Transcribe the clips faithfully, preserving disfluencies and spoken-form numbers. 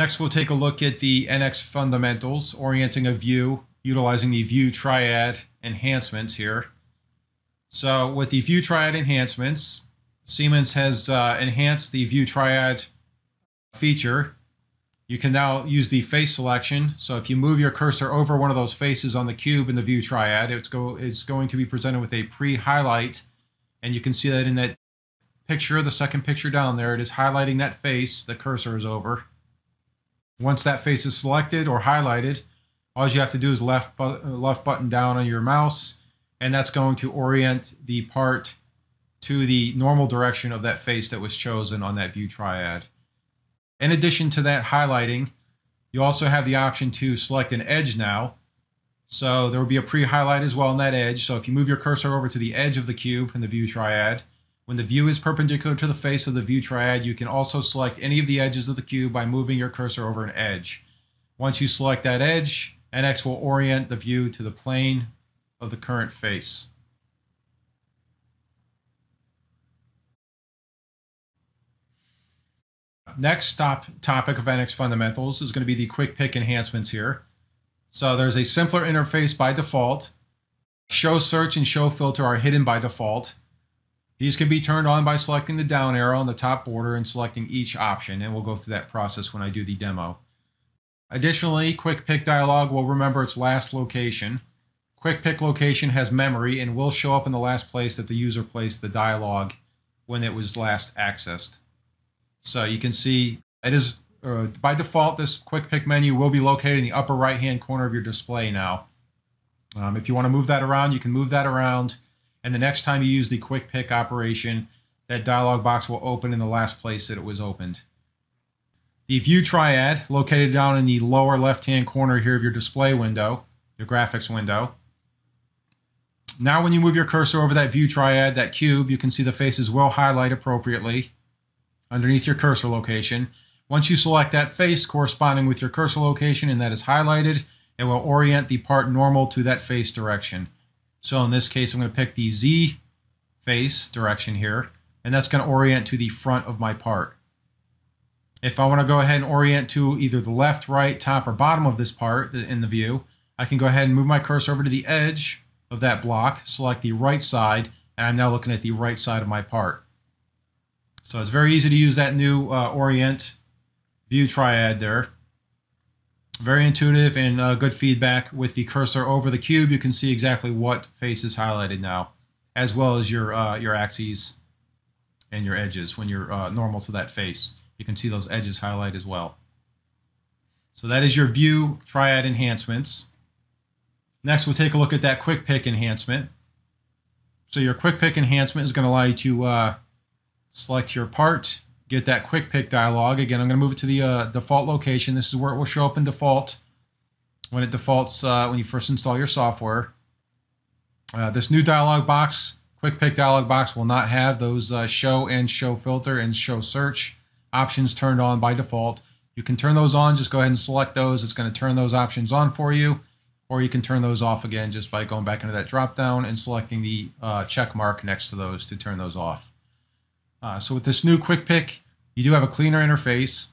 next, we'll take a look at the N X fundamentals, orienting a view, utilizing the view triad enhancements here. So with the view triad enhancements, Siemens has uh, enhanced the view triad feature. You can now use the face selection. So if you move your cursor over one of those faces on the cube in the view triad, it's, go, it's going to be presented with a pre-highlight. And you can see that in that picture, the second picture down there, it is highlighting that face the cursor is over. Once that face is selected or highlighted, all you have to do is left, bu left button down on your mouse, and that's going to orient the part to the normal direction of that face that was chosen on that view triad. In addition to that highlighting, you also have the option to select an edge now. So there will be a pre-highlight as well on that edge. So if you move your cursor over to the edge of the cube in the view triad, when the view is perpendicular to the face of the view triad, you can also select any of the edges of the cube by moving your cursor over an edge. Once you select that edge, N X will orient the view to the plane of the current face. Next top topic of N X fundamentals is going to be the quick pick enhancements here. So there's a simpler interface by default. Show search and show filter are hidden by default. These can be turned on by selecting the down arrow on the top border and selecting each option, and we'll go through that process when I do the demo. Additionally, quick pick dialog will remember its last location. Quick pick location has memory and will show up in the last place that the user placed the dialog when it was last accessed. So you can see it is uh, by default, this quick pick menu will be located in the upper right hand corner of your display now. Um, if you want to move that around, you can move that around. And the next time you use the quick pick operation, that dialog box will open in the last place that it was opened. The view triad, located down in the lower left hand corner here of your display window, your graphics window. Now when you move your cursor over that view triad, that cube, you can see the faces will highlight appropriately underneath your cursor location. Once you select that face corresponding with your cursor location and that is highlighted, it will orient the part normal to that face direction. So in this case, I'm going to pick the Z face direction here, and that's going to orient to the front of my part. If I want to go ahead and orient to either the left, right, top, or bottom of this part in the view, I can go ahead and move my cursor over to the edge of that block, select the right side, and I'm now looking at the right side of my part. So it's very easy to use that new uh, orient view triad there. Very intuitive and uh, good feedback. With the cursor over the cube, you can see exactly what face is highlighted now, as well as your, uh, your axes and your edges. When you're uh, normal to that face, you can see those edges highlight as well. So that is your view triad enhancements. Next, we'll take a look at that quick pick enhancement. So your quick pick enhancement is going to allow you to uh, select your part, get that quick pick dialog. Again, I'm going to move it to the uh, default location. This is where it will show up in default when it defaults uh, when you first install your software. Uh, this new dialog box, quick pick dialog box, will not have those uh, show and show filter and show search options turned on by default. You can turn those on. Just go ahead and select those. It's going to turn those options on for you, or you can turn those off again just by going back into that drop down and selecting the uh, check mark next to those to turn those off. Uh, so with this new quick pick, you do have a cleaner interface,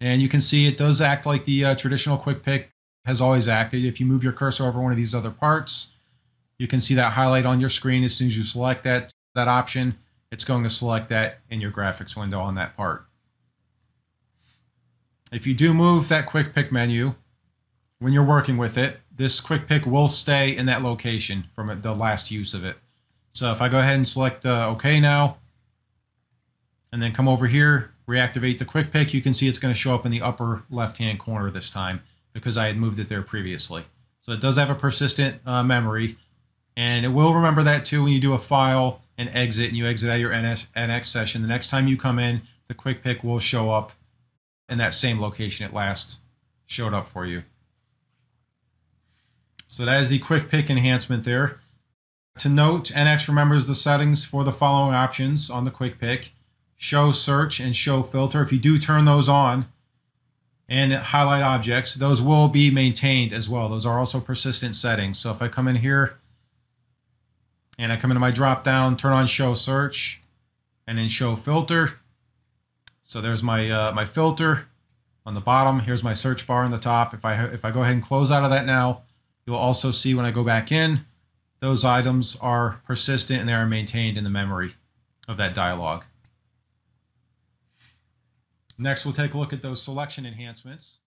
and you can see it does act like the uh, traditional quick pick has always acted. If you move your cursor over one of these other parts, you can see that highlight on your screen. As soon as you select that, that option, it's going to select that in your graphics window on that part. If you do move that quick pick menu, when you're working with it, this quick pick will stay in that location from the last use of it. So if I go ahead and select uh, OK now, and then come over here, reactivate the quick pick, you can see it's going to show up in the upper left-hand corner this time because I had moved it there previously. So it does have a persistent uh, memory, and it will remember that too when you do a file and exit and you exit out of your N X session. The next time you come in, the quick pick will show up in that same location it last showed up for you. So that is the quick pick enhancement there. To note, N X remembers the settings for the following options on the quick pick: show search and show filter. If you do turn those on and highlight objects, those will be maintained as well. Those are also persistent settings. So if I come in here and I come into my drop down, turn on show search and then show filter. So there's my, uh, my filter. on the bottom. Here's my search bar on the top. If I, if I go ahead and close out of that now, you'll also see when I go back in, those items are persistent and they are maintained in the memory of that dialog. Next, we'll take a look at those selection enhancements.